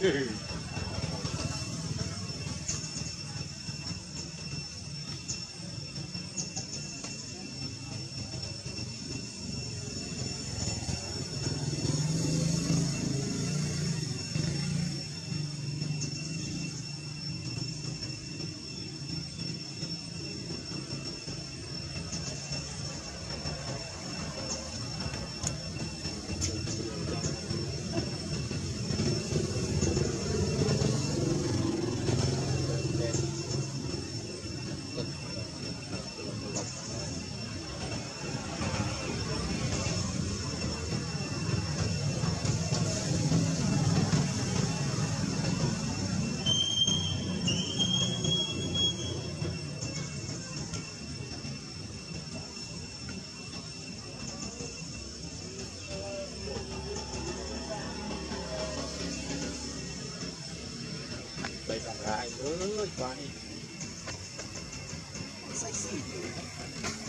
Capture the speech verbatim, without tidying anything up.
Dude. Good, buddy. It's like seafood.